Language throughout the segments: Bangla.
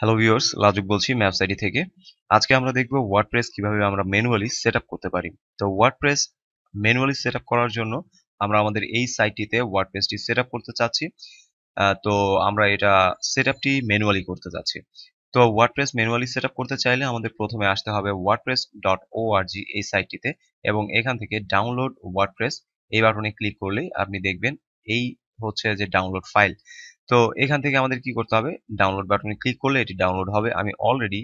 हेलो व्यूअर्स लाजुक बोलছি ম্যাপ সাইট থেকে আজকে আমরা দেখব ওয়ার্ডপ্রেস কিভাবে আমরা ম্যানুয়ালি সেটআপ করতে পারি। তো ওয়ার্ডপ্রেস ম্যানুয়ালি সেটআপ করার জন্য আমরা আমাদের এই সাইটটিতে ওয়ার্ডপ্রেসটি সেটআপ করতে চাচ্ছি। তো আমরা এটা সেটআপটি ম্যানুয়ালি করতে যাচ্ছি। তো ওয়ার্ডপ্রেস ম্যানুয়ালি সেটআপ করতে চাইলে আমাদের প্রথমে আসতে হবে wordpress.org এই সাইটটিতে এবং এখান থেকে ডাউনলোড ওয়ার্ডপ্রেস এই বাটনে ক্লিক করলেই আপনি দেখবেন এই হচ্ছে যে ডাউনলোড ফাইল। তো এখান থেকে আমাদের কি করতে হবে, ডাউনলোড বাটনে ক্লিক করলে এটি ডাউনলোড হবে। আমি অলরেডি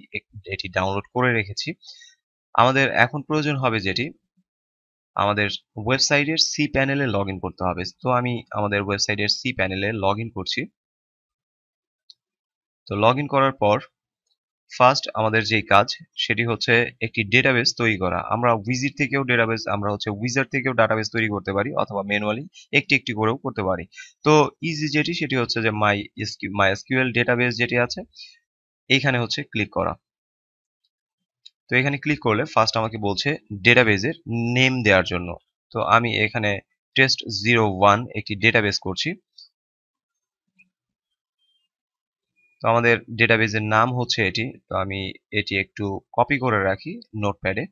এটি ডাউনলোড করে রেখেছি। আমাদের এখন প্রয়োজন হবে যেটি আমাদের ওয়েবসাইটের সি প্যানেলে লগ ইন করতে হবে। তো আমি আমাদের ওয়েবসাইটের সি প্যানেলে লগ ইন করছি। তো লগ ইন করার পর ফার্স্ট আমাদের যে কাজ সেটি হচ্ছে একটি ডেটাবেস তৈরি করা। আমরা উইজার্ড থেকেও ডাটাবেস তৈরি করতে পারি অথবা ম্যানুয়ালি একটি একটি করেও করতে পারি। তো ইজি যেটি সেটি হচ্ছে যে মাই এসকিউএল ডেটাবেস যেটি আছে এইখানে হচ্ছে ক্লিক করা। তো এখানে ক্লিক করলে ফার্স্ট আমাকে বলছে ডেটাবেসের নেম দেওয়ার জন্য। তো আমি এখানে test01 একটি ডেটাবেস করছি। তো আমাদের ডেটাবেজের নাম হচ্ছে এটি। তো আমি এটি একটু কপি করে রাখি নোটপ্যাডে।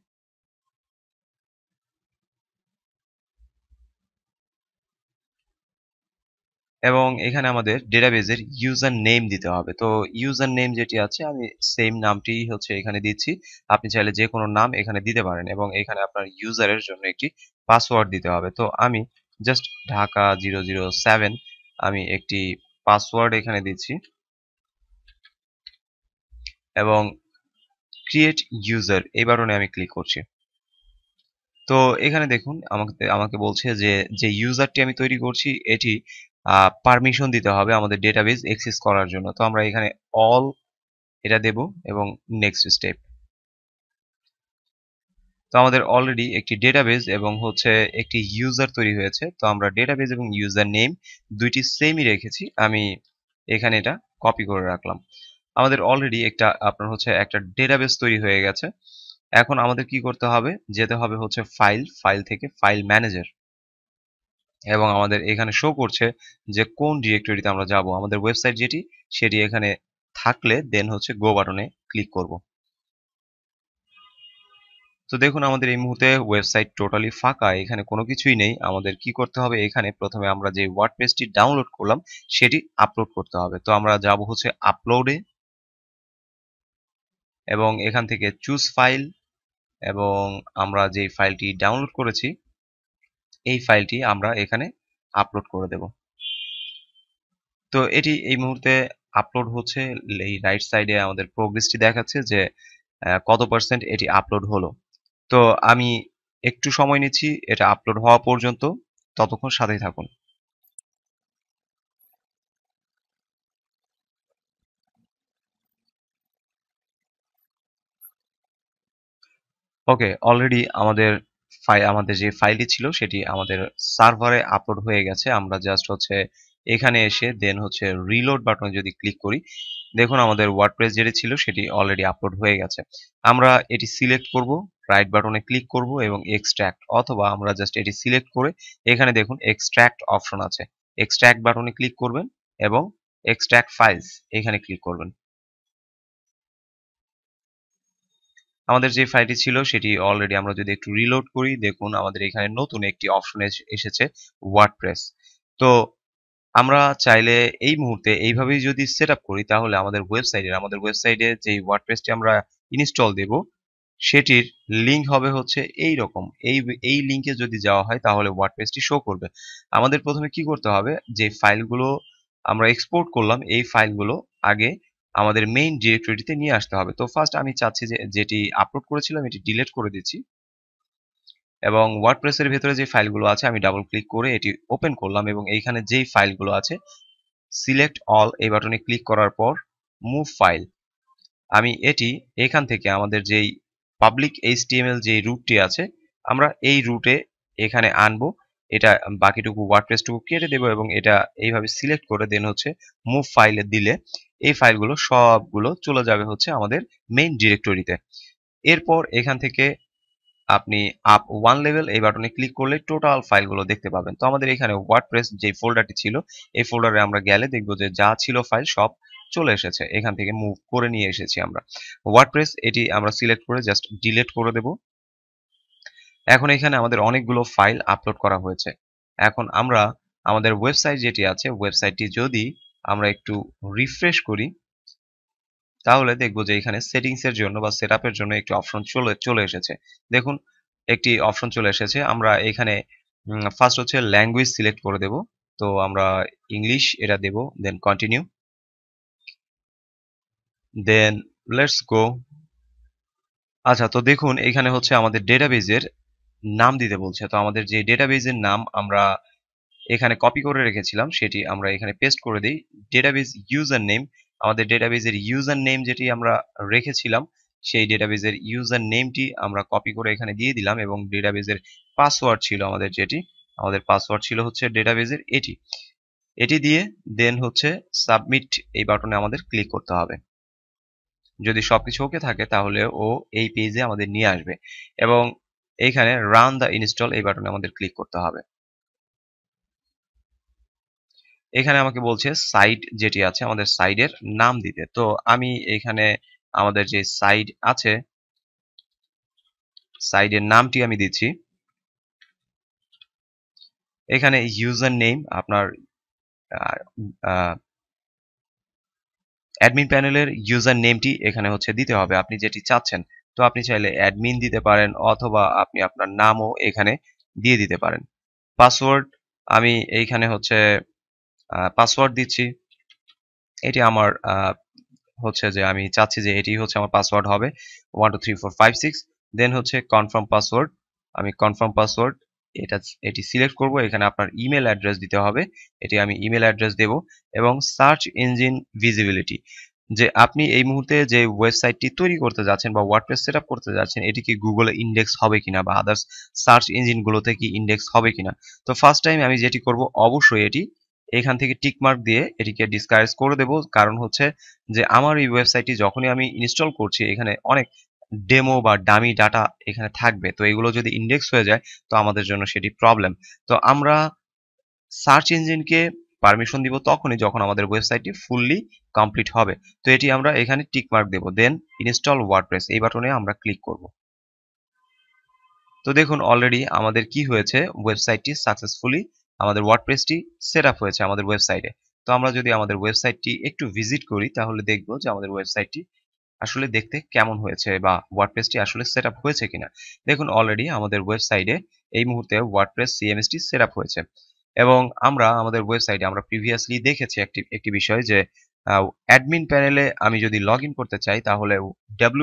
এবং এখানে আমাদের ডেটাবেজের ইউজার নেম দিতে হবে। তো ইউজার নেম যেটি আছে আমি সেম নামটি হচ্ছে এখানে দিচ্ছি। আপনি চাইলে যে কোনো নাম এখানে দিতে পারেন এবং এখানে আপনার ইউজারের জন্য একটি পাসওয়ার্ড দিতে হবে। তো আমি জাস্ট ঢাকা 007 আমি একটি পাসওয়ার্ড এখানে দিচ্ছি এবং ক্রিয়েট ইউজার এই বাটনে আমি ক্লিক করছি। তো এখানে দেখুন আমাকে বলছে যে ইউজারটি আমি তৈরি করছি এটি পারমিশন দিতে হবে আমাদের ডেটাবেস অ্যাক্সেস করার জন্য। তো আমরা এখানে অল এটা দেব এবং নেক্সট স্টেপ। তো আমাদের অলরেডি একটি ডেটাবেস এবং হচ্ছে একটি ইউজার তৈরি হয়েছে। তো আমরা ডেটাবেস এবং ইউজার নেম দুইটি সেমই রেখেছি। আমি এখানে এটা কপি করে রাখলাম। আমাদের অলরেডি আপনার ডেটাবেস তৈরি হয়ে গেছে। এখন আমাদের কি করতে হবে, যেতে হবে হচ্ছে ফাইল থেকে ফাইল ম্যানেজার এবং আমাদের এখানে শো করছে যে কোন ডিরেক্টরিতে আমরা যাব। আমাদের ওয়েবসাইট যেটি সেটি এখানে থাকলে দেন হচ্ছে গো বাটনে ক্লিক করব। তো দেখুন আমাদের এই মুহূর্তে ওয়েবসাইট টোটালি ফাঁকা, এখানে কোনো কিছুই নেই। আমাদের কি করতে হবে, এখানে প্রথমে আমরা যে ওয়ার্ডপ্রেসটি ডাউনলোড করলাম সেটি আপলোড করতে হবে। তো আমরা যাব হচ্ছে আপলোডে এবং এখান থেকে চুজ ফাইল এবং আমরা যে ফাইলটি ডাউনলোড করেছি এই ফাইলটি আমরা এখানে আপলোড করে দেব। তো এটি এই মুহূর্তে আপলোড হচ্ছে। এই রাইট সাইডে আমাদের প্রোগ্রেসটি দেখাচ্ছে যে কত % এটি আপলোড হলো। তো আমি একটু সময় নিচ্ছি এটা আপলোড হওয়া পর্যন্ত, ততক্ষণ সাথেই থাকুন। ওকে, অলরেডি আমাদের যে ফাইলটি ছিল সেটি আমাদের সার্ভারে আপলোড হয়ে গেছে। আমরা জাস্ট হচ্ছে এখানে এসে দেন হচ্ছে রিলোড বাটনে যদি ক্লিক করি দেখুন আমাদের ওয়ার্ডপ্রেস যেটি ছিল সেটি অলরেডি আপলোড হয়ে গেছে। আমরা এটি সিলেক্ট করব, রাইট বাটনে ক্লিক করব এবং এক্সট্র্যাক্ট, অথবা আমরা জাস্ট এটি সিলেক্ট করে এখানে দেখুন এক্সট্র্যাক্ট অপশন আছে, এক্সট্র্যাক্ট বাটনে ক্লিক করবেন এবং এক্সট্র্যাক্ট ফাইলস এখানে ক্লিক করবেন। আমাদের যে ফাইলটি ছিল সেটি অলরেডি আমরা যদি একটু রিলোড করি দেখুন আমাদের এখানে নতুন একটি অপশন এসেছে ওয়ার্ডপ্রেস। তো আমরা চাইলে এই মুহূর্তে এইভাবেই যদি সেটআপ করি তাহলে আমাদের ওয়েবসাইটে যে ওয়ার্ডপ্রেসটি আমরা ইনস্টল দেব সেটির লিঙ্ক হবে হচ্ছে এই রকম। এই লিঙ্কে যদি যাওয়া হয় তাহলে ওয়ার্ডপ্রেসটি শো করবে। আমাদের প্রথমে কি করতে হবে, যে ফাইলগুলো আমরা এক্সপোর্ট করলাম এই ফাইলগুলো আগে আমাদের মেইন ডিরেক্টরিটিতে নিয়ে আসতে হবে। তো ফার্স্ট আমি চাচ্ছি যে যেটি আপলোড করেছিলাম এটি ডিলিট করে দিচ্ছি এবং ওয়ার্ডপ্রেসের ভেতরে যে ফাইলগুলো আছে আমি ডাবল ক্লিক করে এটি ওপেন করলাম এবং এইখানে যেই ফাইলগুলো আছে সিলেক্ট অল এই বাটনে ক্লিক করার পর মুভ ফাইল আমি এটি এখান থেকে আমাদের যেই পাবলিক HTML যে রুটটি আছে আমরা এই রুটে এখানে আনবো। এটা বাকিটুকু ওয়ার্ডপ্রেসটুকু কেটে দেবো এবং এটা এইভাবে সিলেক্ট করে দেন হচ্ছে মুভ ফাইলে দিলে এই ফাইলগুলো সবগুলো চলে যাবে হচ্ছে আমাদের মেইন ডিরেক্টরিতে। এরপর এখান থেকে আপনি আপ ওয়ান লেভেল এই বাটনে ক্লিক করলে টোটাল ফাইলগুলো দেখতে পাবেন। তো আমাদের এখানে ওয়ার্ডপ্রেস যে ফোল্ডারটি ছিল এই ফোল্ডারে আমরা গেলে দেখব যে যা ছিল ফাইল সব চলে এসেছে, এখান থেকে মুভ করে নিয়ে এসেছি আমরা। ওয়ার্ডপ্রেস এটি আমরা সিলেক্ট করে জাস্ট ডিলিট করে দেব। এখন এখানে আমাদের অনেকগুলো ফাইল আপলোড করা হয়েছে। এখন আমরা আমাদের ওয়েবসাইট যেটি আছে, ওয়েবসাইটটি যদি আমরা একটু রিফ্রেশ করি তাহলে দেখবো যে এখানে সেটিংস এর জন্য বা সেট আপ এর জন্য একটি অপশন চলে এসেছে। দেখুন একটি অপশন চলে এসেছে। আমরা এখানে ফার্স্ট হচ্ছে ল্যাঙ্গুয়েজ সিলেক্ট করে দেব, তো আমরা ইংলিশ এটা দেব, দেন কন্টিনিউ, দেন লেটস গো। আচ্ছা, তো দেখুন এখানে হচ্ছে আমাদের ডেটাবেজের নাম দিতে বলছে। তো আমাদের যে ডেটাবেজের নাম আমরা এখানে কপি করে রেখেছিলাম সেটি আমরা এখানে পেস্ট করে দিই। ডেটাবেজ ইউজার নেম, আমাদের ডেটাবেজের ইউজার নেম যেটি আমরা রেখেছিলাম সেই ডেটাবেজের ইউজার নেমটি আমরা কপি করে এখানে দিয়ে দিলাম, এবং ডেটাবেজের পাসওয়ার্ড ছিল আমাদের যেটি, আমাদের পাসওয়ার্ড ছিল হচ্ছে ডেটাবেজের এটি দিয়ে দেন হচ্ছে সাবমিট এই বাটনে আমাদের ক্লিক করতে হবে। যদি সবকিছু ওকে থাকে তাহলে ও এই পেজে আমাদের নিয়ে আসবে, এবং এইখানে রান দ্য ইনস্টল এই বাটনে আমাদের ক্লিক করতে হবে। এখানে আমাকে বলছে সাইট যেটি আছে আমাদের সাইডের নাম দিতে। তো আমি এখানে আমাদের যে সাইড আছে সাইডের নামটি আমি দিচ্ছি। এখানে ইউজার নেম, আপনার অ্যাডমিন প্যানেলের ইউজার নেমটি এখানে হচ্ছে দিতে হবে আপনি যেটি চাচ্ছেন। তো আপনি চাইলে অ্যাডমিন দিতে পারেন অথবা আপনি আপনার নামও এখানে দিয়ে দিতে পারেন। পাসওয়ার্ড আমি এইখানে হচ্ছে পাসওয়ার্ড দিচ্ছি, এটি আমার হচ্ছে যে আমি চাচ্ছি যে এটি হচ্ছে আমার পাসওয়ার্ড হবে 123456। দেন হচ্ছে কনফার্ম পাসওয়ার্ড, আমি কনফার্ম পাসওয়ার্ড এটি সিলেক্ট করব। এখানে আপনার ইমেল অ্যাড্রেস দিতে হবে, এটি আমি ইমেল অ্যাড্রেস দেব, এবং সার্চ ইঞ্জিন ভিজিবিলিটি, যে আপনি এই মুহূর্তে যে ওয়েবসাইটটি তৈরি করতে যাচ্ছেন বা ওয়ার্ডপ্রেস সেট আপ করতে যাচ্ছেন এটি কি গুগলে ইন্ডেক্স হবে কিনা বা আদার্স সার্চ ইঞ্জিনগুলোতে কি ইন্ডেক্স হবে কিনা। তো ফার্স্ট টাইম আমি যেটি করব অবশ্যই এটি এখান থেকে টিকমার্ক দিয়ে এটিকে ডিসকারেজ করে দেব, কারণ হচ্ছে যে আমার এই ওয়েবসাইটটি যখনই আমি ইনস্টল করছি এখানে অনেক ডেমো বা ডামি ডাটা এখানে থাকবে, তো এগুলো যদি ইন্ডেক্স হয়ে যায় তো আমাদের জন্য সেটি প্রবলেম। তো আমরা সার্চ ইঞ্জিনকে পারমিশন দিব তখনই যখন আমাদের ওয়েবসাইটটি ফুললি কমপ্লিট হবে। তো এটি আমরা এখানে টিকমার্ক দেব, দেন ইনস্টল ওয়ার্ডপ্রেস এই বাটনে আমরা ক্লিক করব। তো দেখুন অলরেডি আমাদের কি হয়েছে, ওয়েবসাইটটি সাকসেসফুলি আমাদের ওয়ার্ডপ্রেসটি সেট আপ হয়েছে আমাদের ওয়েবসাইটে। তো আমরা যদি আমাদের ওয়েবসাইটটি একটু ভিজিট করি তাহলে দেখবো যে আমাদের ওয়েবসাইটটি আসলে দেখতে কেমন হয়েছে বা ওয়ার্ডপ্রেসটি আসলে সেট আপ হয়েছে কিনা। দেখুন অলরেডি আমাদের ওয়েবসাইটে এই মুহূর্তে ওয়ার্ডপ্রেস সিএমএসটি সেট আপ হয়েছে, এবং আমরা আমাদের ওয়েবসাইটে আমরা প্রিভিয়াসলি দেখেছি একটি বিষয় যে অ্যাডমিন প্যানেলে আমি যদি লগ ইন করতে চাই তাহলে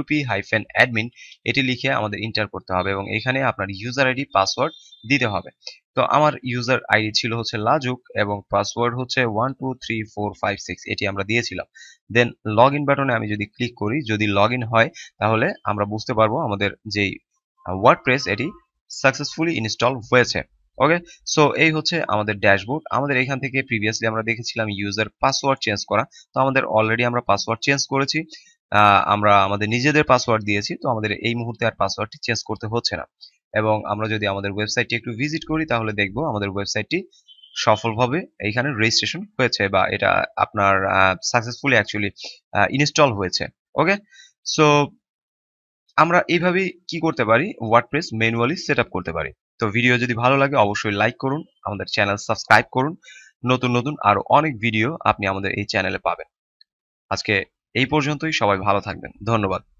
wp-admin এটি লিখে আমাদের এন্টার করতে হবে, এবং এখানে আপনার ইউজার আইডি পাসওয়ার্ড দিতে হবে। তো আমার ইউজার আইডি ছিল হচ্ছে লাজুক এবং পাসওয়ার্ড হচ্ছে 123456 এটি আমরা দিয়েছিলাম। দেন লগ ইন বাটনে আমি যদি ক্লিক করি, যদি লগ ইন হয় তাহলে আমরা বুঝতে পারবো আমাদের যেই ওয়ার্ডপ্রেস এটি সাকসেসফুলি ইনস্টল হয়েছে। ওকে, সো এই হচ্ছে আমাদের ড্যাশবোর্ড। আমাদের এখান থেকে প্রিভিয়াসলি আমরা দেখেছিলাম ইউজার পাসওয়ার্ড চেঞ্জ করা, তো আমাদের অলরেডি আমরা পাসওয়ার্ড চেঞ্জ করেছি, আমরা আমাদের নিজেদের পাসওয়ার্ড দিয়েছি, তো আমাদের এই মুহূর্তে আর পাসওয়ার্ডটি চেঞ্জ করতে হচ্ছে না। এবং আমরা যদি আমাদের ওয়েবসাইটটি একটু ভিজিট করি তাহলে দেখবো আমাদের ওয়েবসাইটটি সফলভাবে এইখানে রেজিস্ট্রেশন হয়েছে বা এটা আপনার সাকসেসফুলি অ্যাকচুয়ালি ইনস্টল হয়েছে। ওকে, সো আমরা এইভাবে কি করতে পারি, ওয়ার্ডপ্রেস ম্যানুয়ালি সেট আপ করতে পারি। তো ভিডিও যদি ভালো লাগে অবশ্যই লাইক করুন, আমাদের চ্যানেল সাবস্ক্রাইব করুন। নতুন নতুন আরো অনেক ভিডিও আপনি আমাদের এই চ্যানেলে পাবেন। আজকে এই পর্যন্তই, সবাই ভালো থাকবেন, ধন্যবাদ।